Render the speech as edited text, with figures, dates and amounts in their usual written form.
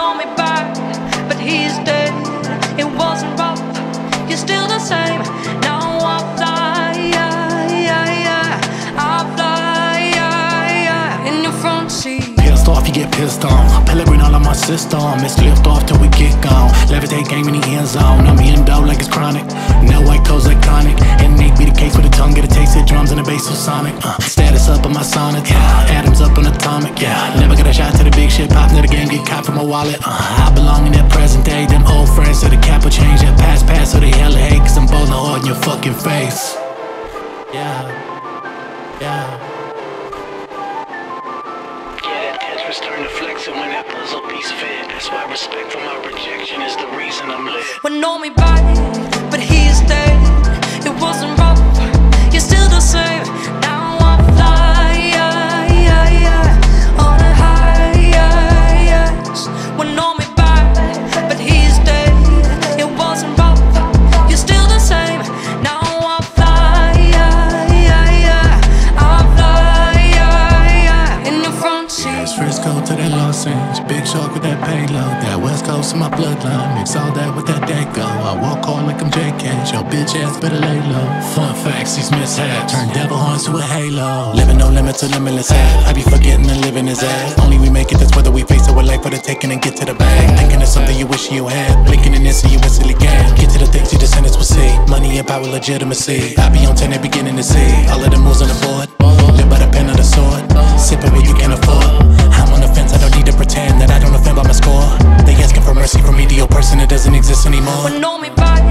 on me back, but he's dead. It wasn't rough, you're still the same. Now I fly, I fly in your front seat. Pissed off, you get pissed on. Pellegrino all on my system. It's lift off till we get gone. Levitate game in the end zone. I'm in dope like it's chronic. No white clothes iconic. And Nate be the case with the tongue. Get a taste of drums and the bass so sonic. Status up on my sonnet. Atoms up on atomic. Yeah, never got a shot to the big shit. Pop into the game, get caught from my wallet. I belong in that present day. Them old friends, so the cap will change. That past pass, so they hella hate. Cause I'm bowling hard in your fucking face. Yeah, that's return to flexing when that puzzle piece fit. That's why respect for my rejection is the reason I'm lit. Well, know me by it, but he's dead. It wasn't rough, you're still the same. Now I fly on the highs. Well, know me by it, but he's dead. It wasn't rough, you're still the same. Now I fly, I fly in your front seat. That's Frisco to that Los Angeles. Big shark with that payload. That West Coast in my bloodline. Mix all that with that Dago. I walk hard like I'm J Cash. Your bitch ass better lay low. Fun facts, these mishaps turn devil horns to a halo. Living no limit to limitless hat. I be forgetting to live in his ass. Only we make it, that's whether we face our life for the taking and get to the bag. Thinking of something you wish you had. Blinking in this and you instantly can. Get to the things you the sentence will see. Money and power, legitimacy. I be on 10 at beginning to see. All of the moves on the board. Live by the pen of the sword. Sipping where you can afford. I'm on the fence, I don't need to pretend that I don't offend by my score. They asking for mercy from me, the old person that doesn't exist anymore. Well, know me by